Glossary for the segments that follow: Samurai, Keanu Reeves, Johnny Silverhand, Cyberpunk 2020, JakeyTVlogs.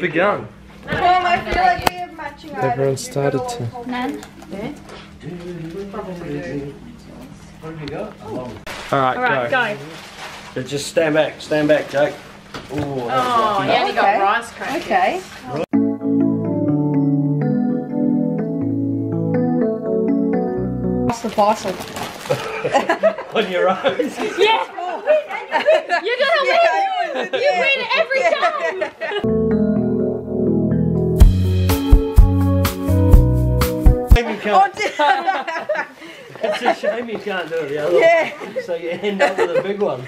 Big young. Mom, I feel like we have matching eyes. Everyone started to. None? Alright, go. Just stand back, Jake. Oh, you only got rice crackers. Okay. Pass the parcel. On your own? Yeah! You're gonna win! You win every time! You can't. It's a shame you can't do it the other one. So you end up with a big one.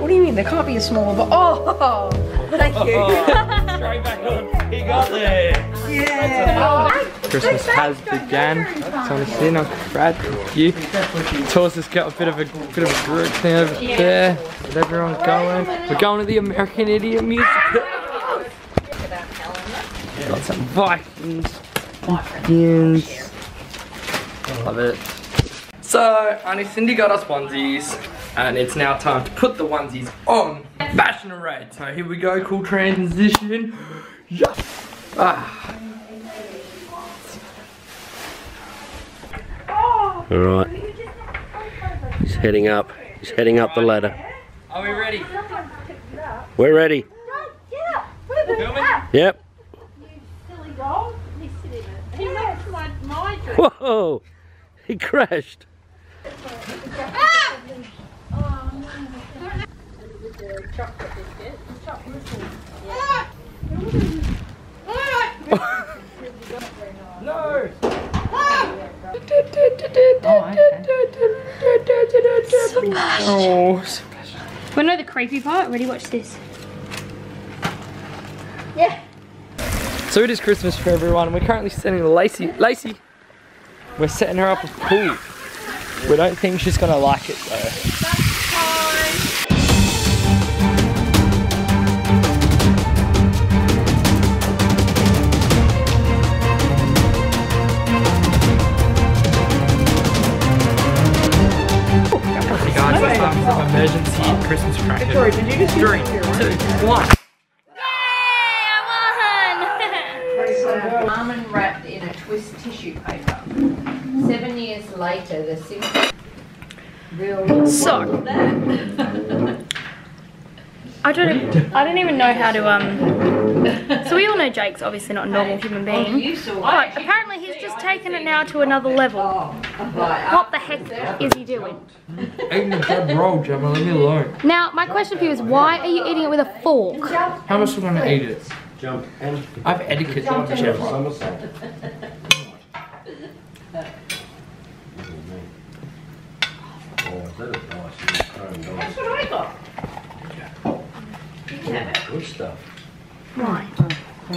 What do you mean? There can't be a smaller one. Oh! Thank you. Straight back on. He got there. Yeah. Christmas has began. Time to see Uncle Brad. You. Tours has got a bit of a group thing over there. With everyone going. We're going to the American Idiot music. Got some Vikings. Yes. Love it. So, Auntie Cindy got us onesies, and it's now time to put the onesies on. Fashion Parade. So here we go, cool transition. Yes. Alright. He's heading up the ladder. Are we ready? We're ready. Yep. Whoa! He crashed. Ah! No! Oh, we know the creepy part. Ready? Watch this. Yeah. So it is Christmas for everyone. We're currently sending Lacey. We're setting her up a pool. We don't think she's gonna like it though. Guys, it's time for some emergency Christmas crackers. Sorry, did you just 3, 2, 1. Almond wrapped in a twist tissue paper. 7 years later, the simple real so that. I don't even know how to So we all know Jake's obviously not a normal human being, but apparently he's just taken it now to another level. What the heck is he doing? Eating a bad roll, Gemma. Leave me alone. Now my question for you is, why are you eating it with a fork? How much do you want to eat it? Jump and I have etiquette in the channel. That's what I got. Yeah. Good stuff. Why? Oh!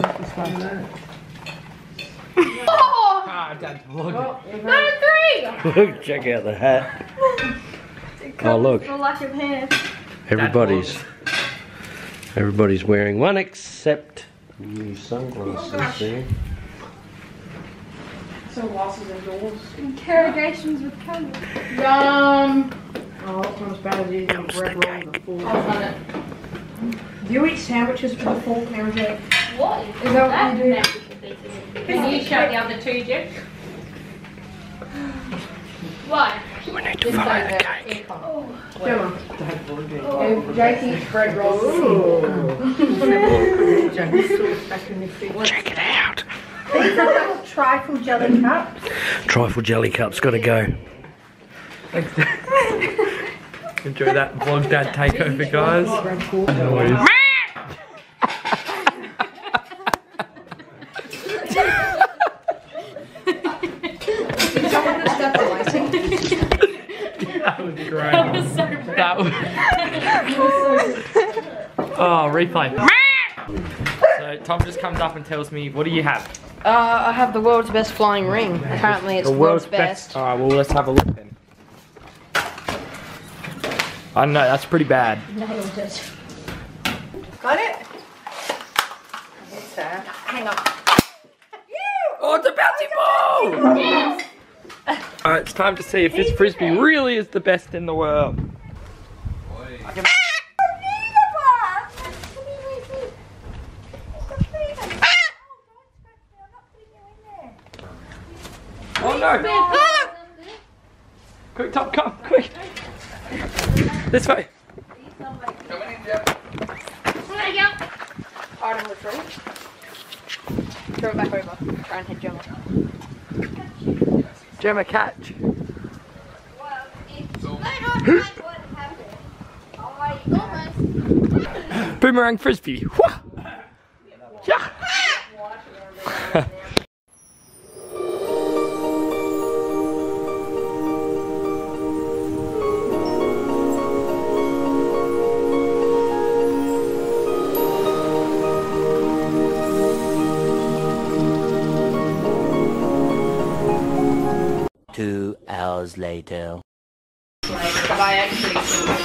Ah, Dad's vlogging. Number 3! Look, check out the hat. Oh, look. Everybody's wearing one except new sunglasses there. Sunglasses indoors. Interrogations with candles. Yum! Oh, that's not as bad as eating bread rolls and fork. I've done it. Do you eat sandwiches with a fork now, Jack? What? Is that what you do? Can you show the other two, Jack? Why? We need to follow the cake. Jakey's bread rolls. Check it out. These are little trifle jelly cups. Trifle jelly cups, gotta go. Thanks, Dad. Enjoy that vlog dad takeover, guys. Oh, replay. So Tom just comes up and tells me, what do you have? I have the world's best flying ring. Apparently it's the world's best. Alright, well let's have a look then. I know, that's pretty bad. Got it? Yes, sir. Hang on. Oh, it's a bouncy ball! Yes! Alright, it's time to see if this frisbee really is the best in the world. Beautiful! no! Ah! Quick, Tom, come, quick! This way! Coming in, Jeff. There you go. Hard on the tree. Throw it back over. Try and hit Gemma. Gemma, catch! Boomerang frisbee. Yeah.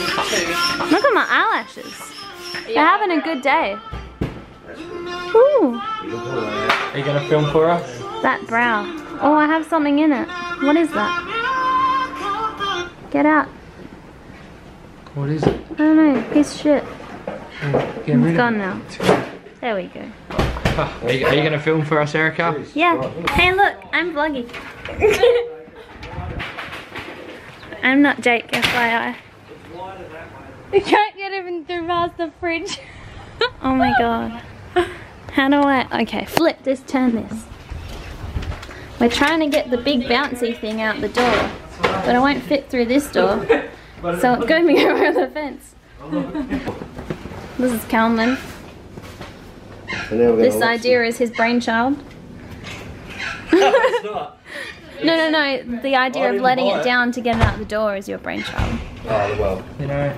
Look at my eyelashes. They're having a good day. Ooh. Are you going to film for us? That brow. Oh, I have something in it. What is that? Get out. What is it? I don't know. Piece of shit. It's gone now. There we go. Are you going to film for us, Erica? Yeah. Hey, look. I'm vlogging. I'm not Jake, FYI. We can't get even through past the fridge. Oh my god. How do I... Okay, flip this, turn this. We're trying to get the big bouncy thing out the door. But I won't fit through this door. So it's going over the fence. This is Kalman. This idea is his brainchild. No, it's not. No, the idea of letting it down to get it out the door is your brainchild. Oh, well, you know,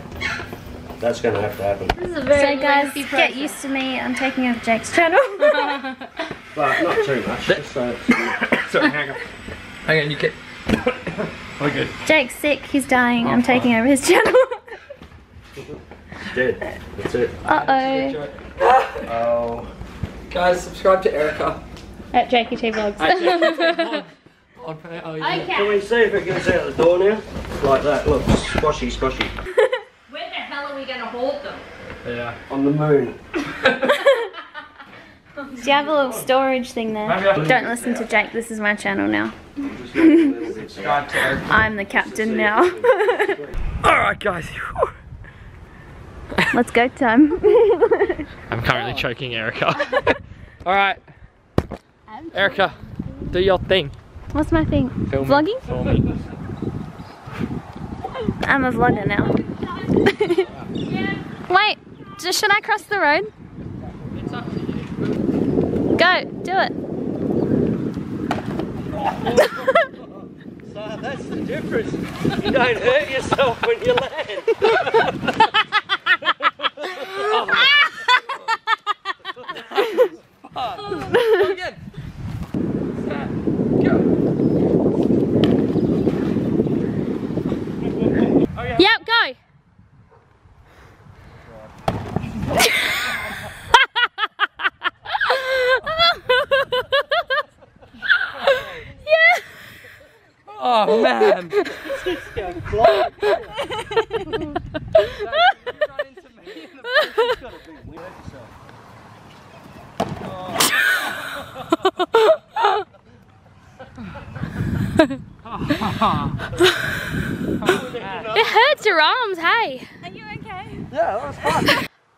that's going to happen. This is a very so guys, get used to me, I'm taking over Jake's channel. But not too much. Sorry, hang on. Hang on, you get... We're good. Jake's sick, he's dying, I'm taking over his channel. Dead, that's it. Uh-oh. Oh. Guys, subscribe to Erica. At JakeyTVlogs. At JakeyTVlogs. Oh, yeah. Okay. Can we see if it gets out the door now? Like that, look, squashy, squashy. Where the hell are we going to hold them? Yeah, on the moon. Do you have a little storage thing there? Don't listen to Jake, this is my channel now. I'm the captain now. Alright guys. Let's go, Tom. I'm currently choking Erica. Alright, Erica, do your thing. What's my thing? Filming. Vlogging? Filming. I'm a vlogger now. Wait, should I cross the road? It's up to you. Go, do it. So that's the difference. You don't hurt yourself when you land. Oh, again. Oh man! It hurts your arms, hey! Are you okay? Yeah, that was fun.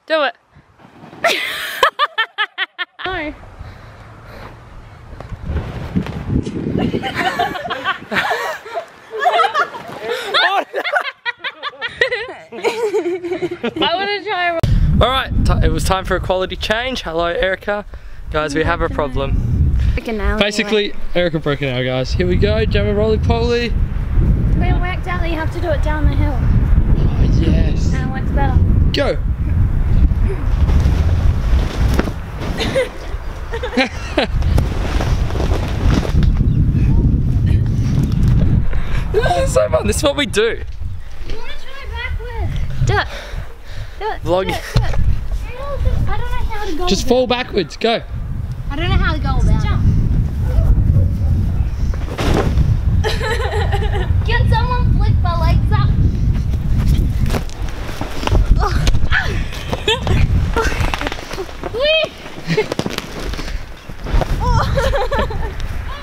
Do it. No. Alright, it was time for a quality change. Hello Erica. Guys, we have a problem. Basically, Erica broke an hour, guys. Here we go, Gemma roly-poly. We worked out that you have to do it down the hill. Oh yes. And it works better. Go! This is so fun, this is what we do. You want to try backwards? Do it. Do it. Vlog. Do it, do it. I don't know how to go. Just fall backwards, go. I don't know how to go about. Jump. Can someone flick my legs up? Wee!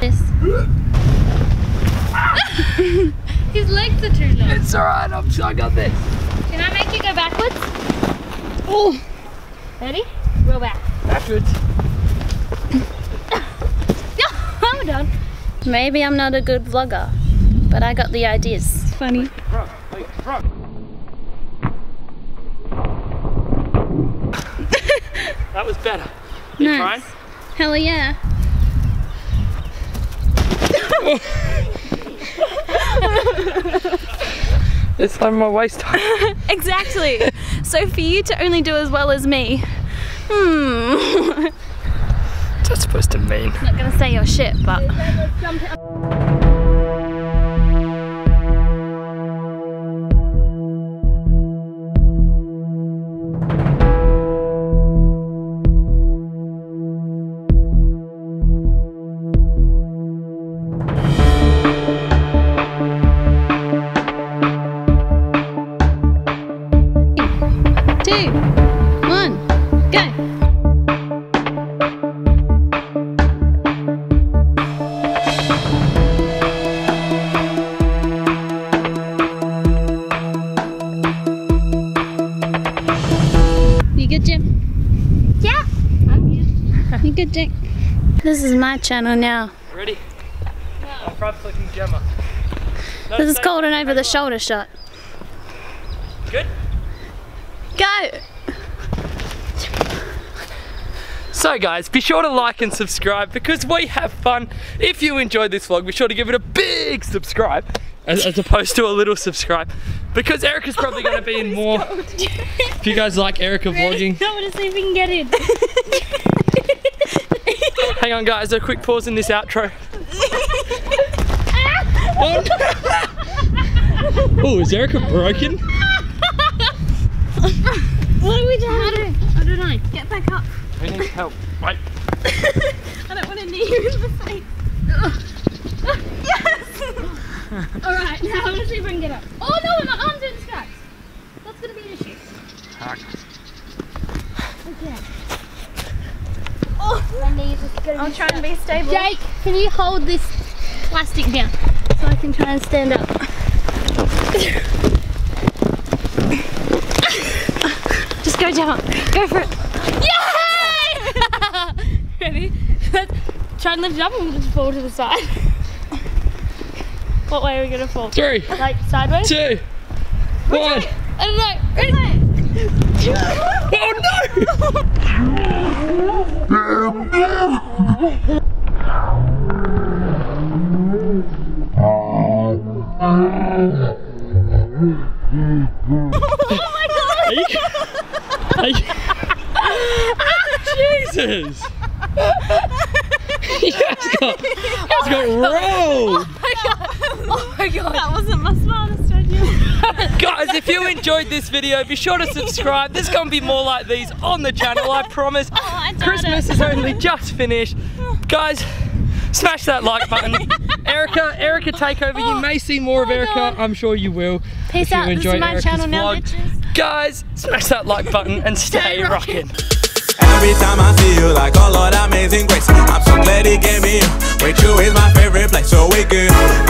This. It's alright, I got this. Can I make you go backwards? Oh! Ready? Roll back. Backwards. I'm done. Maybe I'm not a good vlogger, but I got the ideas. Funny. That was better. You nice. Trying? Hell yeah. It's like my waist high. Exactly. So for you to only do as well as me. Hmm. What's that supposed to mean? I'm not gonna say your shit, but. Good Jake. This is my channel now. Ready? No. Front flicking Gemma. No, this is called an over the shoulder shot. Good? Go! So guys, be sure to like and subscribe because we have fun. If you enjoyed this vlog, be sure to give it a big subscribe as opposed to a little subscribe because Erica's probably going to be in more. If you guys like Erica vlogging. I want to see if we can get in. Hang on guys, a quick pause in this outro. Oh, is Erica broken? What are we doing? I don't know. Get back up. Who needs help? Wait. I don't want to knee you in the face. Yes! Alright, now I'm going to see if I can get up. Oh no, my arm's in straps. That's going to be an issue. Okay. My knees are gonna I'll try and be stable. Jake, can you hold this plastic down so I can try and stand up? Just go down. Go for it. Yay! Ready? Try and lift it up and we'll just fall to the side. What way are we gonna fall? Three. Like sideways? Two. One. I don't know. Ready? Oh no! Jesus! You guys got rolled! Oh my god! That wasn't my smartest idea. Guys, if you enjoyed this video, be sure to subscribe. There's gonna be more like these on the channel, I promise. Oh, Christmas is only just finished. Guys, smash that like button. Erica Takeover, you may see more of Erica. God. I'm sure you will. Peace out, this is my Erica's channel now, bitches. Guys, smash that like button and stay rocking. Every time I see you, like, oh Lord, amazing grace. I'm so glad he gave me you. With you is my favorite place, so we good.